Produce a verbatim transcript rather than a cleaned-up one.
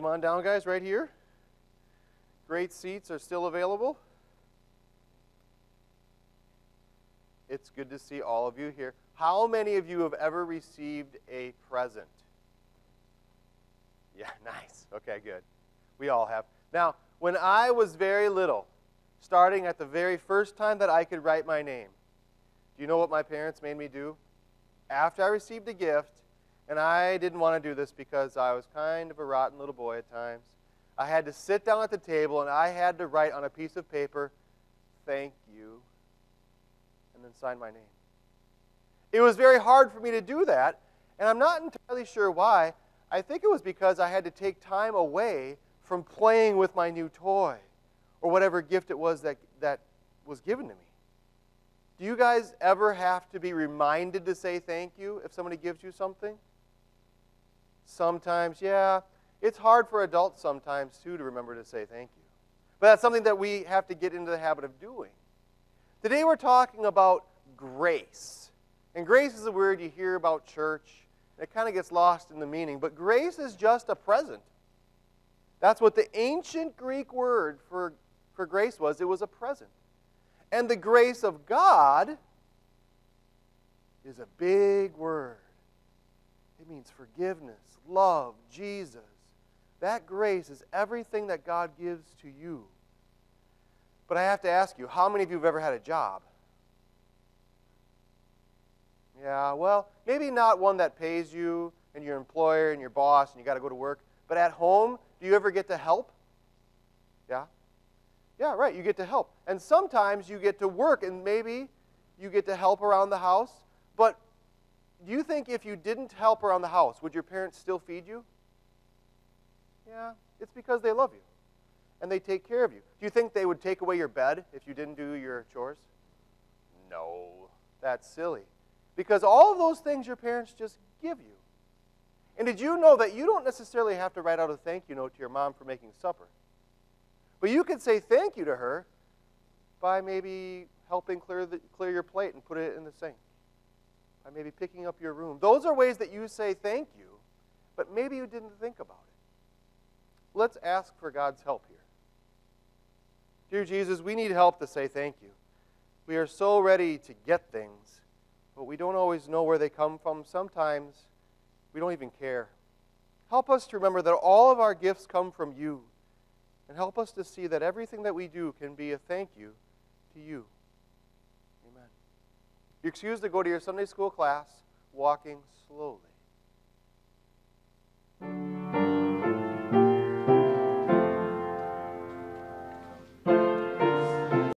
Come on down, guys, right here. Great seats are still available. It's good to see all of you here. How many of you have ever received a present? Yeah, nice. Okay, good. We all have. Now, when I was very little, starting at the very first time that I could write my name, do you know what my parents made me do? After I received a gift, and I didn't want to do this because I was kind of a rotten little boy at times, I had to sit down at the table and I had to write on a piece of paper, "Thank you," and then sign my name. It was very hard for me to do that, and I'm not entirely sure why. I think it was because I had to take time away from playing with my new toy or whatever gift it was that, that was given to me. Do you guys ever have to be reminded to say thank you if somebody gives you something? Sometimes, yeah. It's hard for adults sometimes, too, to remember to say thank you. But that's something that we have to get into the habit of doing. Today we're talking about grace. And grace is a word you hear about church. And it kind of gets lost in the meaning. But grace is just a present. That's what the ancient Greek word for, for grace was. It was a present. And the grace of God is a big word. It means forgiveness, love, Jesus. That grace is everything that God gives to you. But I have to ask you, how many of you have ever had a job? Yeah, well, maybe not one that pays you and your employer and your boss and you got to go to work. But at home, do you ever get to help? Yeah? Yeah, right, you get to help. And sometimes you get to work and maybe you get to help around the house. But do you think if you didn't help around the house, would your parents still feed you? Yeah, it's because they love you and they take care of you. Do you think they would take away your bed if you didn't do your chores? No, that's silly. Because all of those things your parents just give you. And did you know that you don't necessarily have to write out a thank you note to your mom for making supper? But you could say thank you to her by maybe helping clear, the, clear your plate and put it in the sink, by maybe picking up your room. Those are ways that you say thank you, but maybe you didn't think about it. Let's ask for God's help here. Dear Jesus, we need help to say thank you. We are so ready to get things, but we don't always know where they come from. Sometimes we don't even care. Help us to remember that all of our gifts come from you. And help us to see that everything that we do can be a thank you to you. Amen. You're excused to go to your Sunday school class walking slowly.